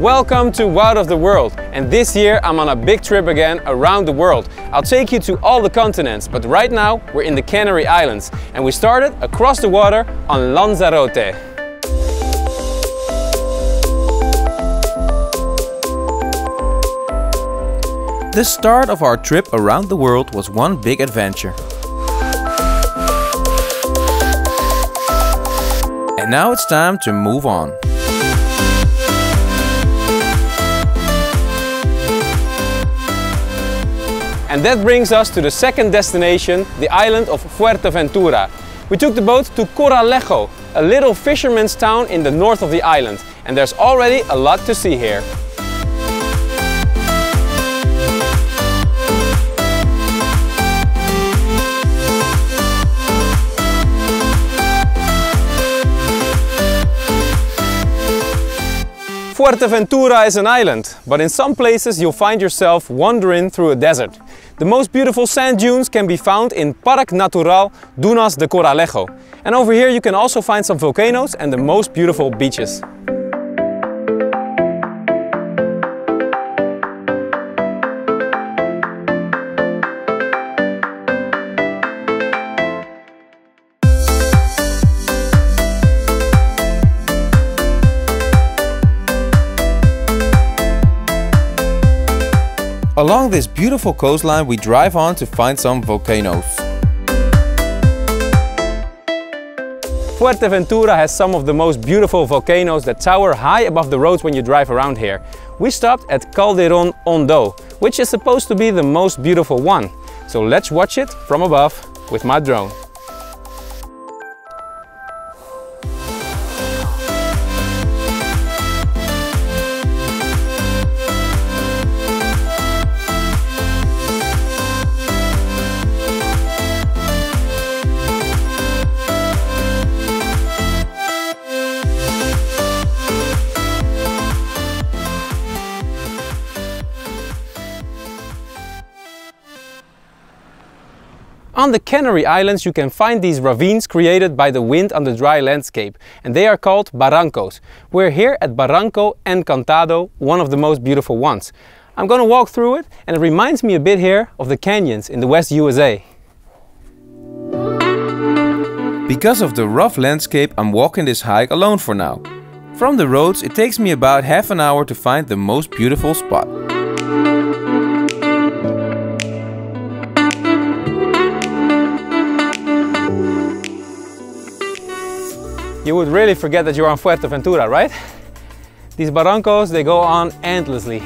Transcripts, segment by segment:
Welcome to Wout of the World, and this year I'm on a big trip again around the world. I'll take you to all the continents, but right now we're in the Canary Islands and we started across the water on Lanzarote. The start of our trip around the world was one big adventure. And now it's time to move on. And that brings us to the second destination, the island of Fuerteventura. We took the boat to Corralejo, a little fisherman's town in the north of the island, and there's already a lot to see here. Fuerteventura is an island, but in some places you'll find yourself wandering through a desert. The most beautiful sand dunes can be found in Parque Natural Dunas de Corralejo. And over here you can also find some volcanoes and the most beautiful beaches. Along this beautiful coastline we drive on to find some volcanoes. Fuerteventura has some of the most beautiful volcanoes that tower high above the roads when you drive around here. We stopped at Calderón Ondo, which is supposed to be the most beautiful one. So let's watch it from above with my drone. On the Canary Islands you can find these ravines created by the wind on the dry landscape, and they are called barrancos. We're here at Barranco Encantado, one of the most beautiful ones. I'm gonna walk through it, and it reminds me a bit here of the canyons in the West USA. Because of the rough landscape, I'm walking this hike alone for now. From the roads it takes me about half an hour to find the most beautiful spot. You would really forget that you're on Fuerteventura, right? These barrancos, they go on endlessly.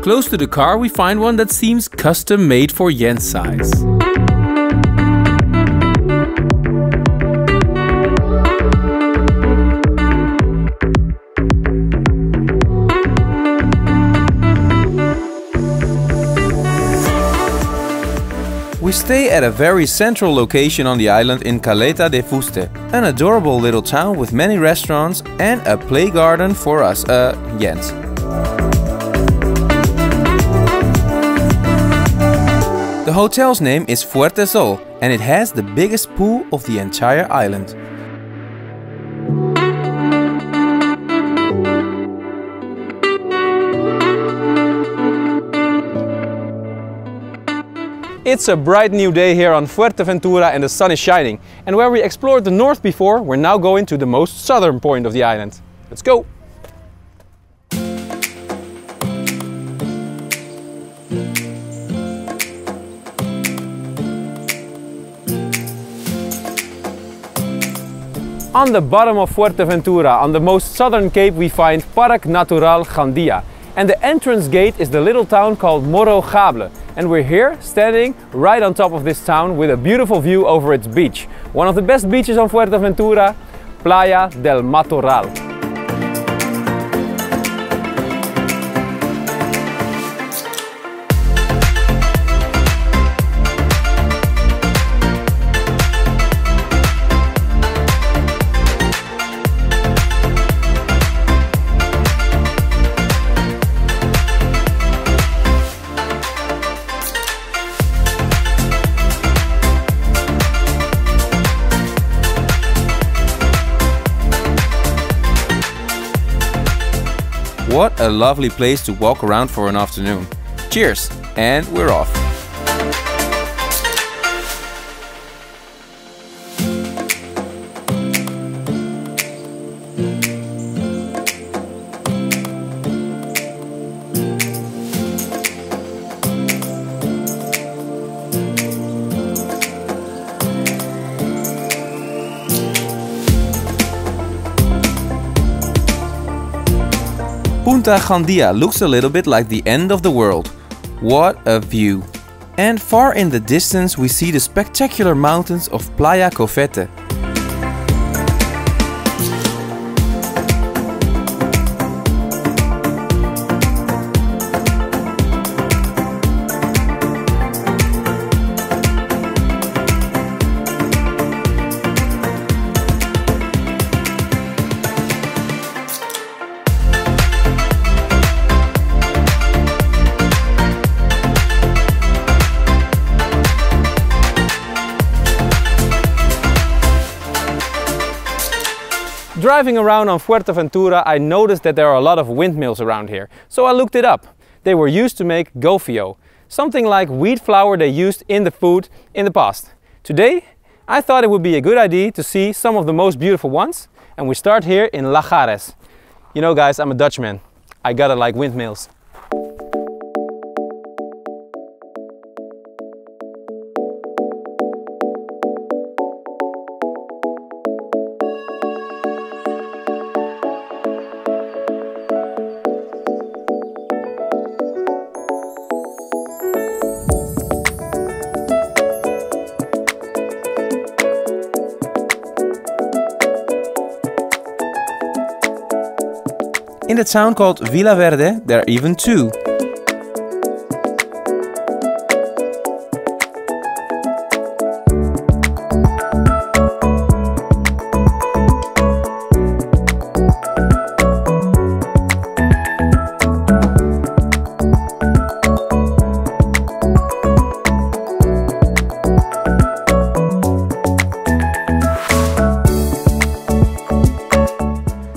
Close to the car we find one that seems custom made for Jen's size. We stay at a very central location on the island in Caleta de Fuste, an adorable little town with many restaurants and a play garden for us, Jens. The hotel's name is Fuerte Sol and it has the biggest pool of the entire island. It's a bright new day here on Fuerteventura and the sun is shining. And where we explored the north before, we're now going to the most southern point of the island. Let's go! On the bottom of Fuerteventura, on the most southern cape, we find Parque Natural Jandía. And the entrance gate is the little town called Morro Jable. And we're here, standing right on top of this town with a beautiful view over its beach. One of the best beaches on Fuerteventura, Playa del Matorral. What a lovely place to walk around for an afternoon. Cheers, and we're off. Punta Jandía looks a little bit like the end of the world. What a view! And far in the distance we see the spectacular mountains of Playa Cofete. Driving around on Fuerteventura, I noticed that there are a lot of windmills around here, so I looked it up. They were used to make gofio, something like wheat flour they used in the food in the past. Today, I thought it would be a good idea to see some of the most beautiful ones, and we start here in Lajares. You know guys, I'm a Dutchman. I gotta like windmills. In the town called Villa Verde, there are even two.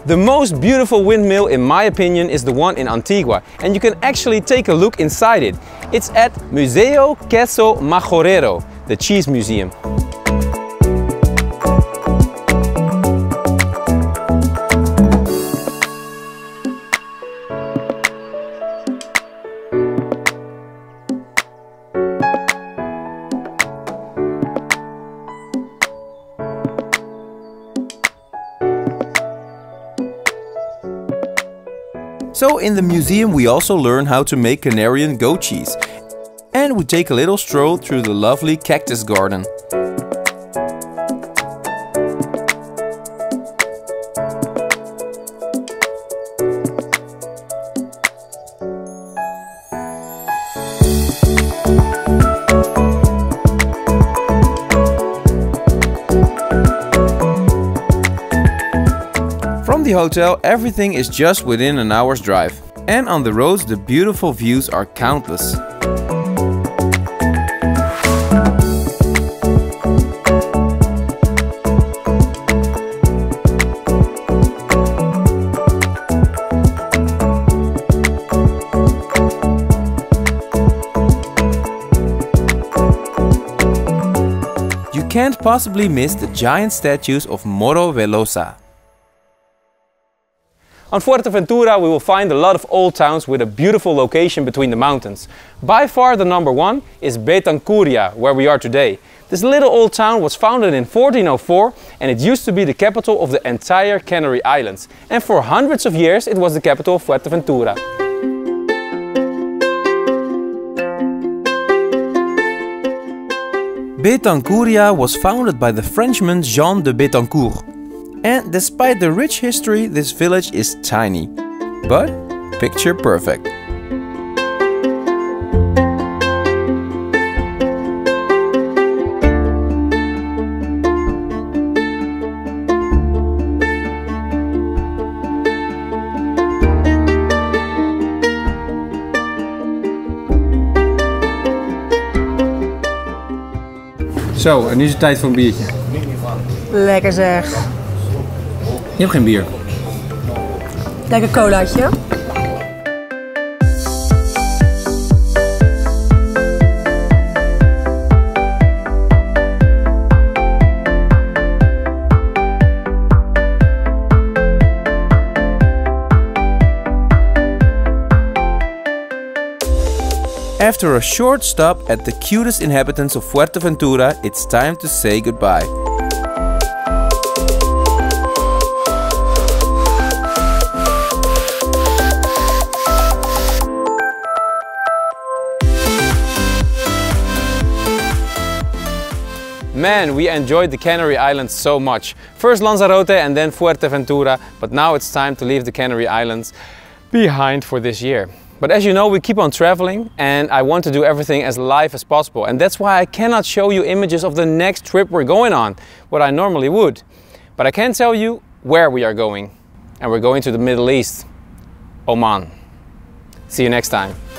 The most beautiful windmill, in my opinion, is the one in Antigua, and you can actually take a look inside it. It's at Museo Queso Majorero, the cheese museum. So in the museum we also learn how to make Canarian goat cheese, and we take a little stroll through the lovely cactus garden. From the hotel, everything is just within an hour's drive, and on the roads the beautiful views are countless. You can't possibly miss the giant statues of Morro Velosa. On Fuerteventura we will find a lot of old towns with a beautiful location between the mountains. By far the number one is Betancuria, where we are today. This little old town was founded in 1404 and it used to be the capital of the entire Canary Islands. And for hundreds of years it was the capital of Fuerteventura. Betancuria was founded by the Frenchman Jean de Betancourt. And despite the rich history, this village is tiny, but picture perfect. Zo, en nu is het tijd voor een biertje. Lekker zeg. Je hebt geen bier. Lekker colaatje. After a short stop at the cutest inhabitants of Fuerteventura, it's time to say goodbye. Man, we enjoyed the Canary Islands so much. First Lanzarote and then Fuerteventura, but now it's time to leave the Canary Islands behind for this year. But as you know, we keep on traveling and I want to do everything as live as possible. And that's why I cannot show you images of the next trip we're going on, what I normally would. But I can tell you where we are going. And we're going to the Middle East, Oman. See you next time.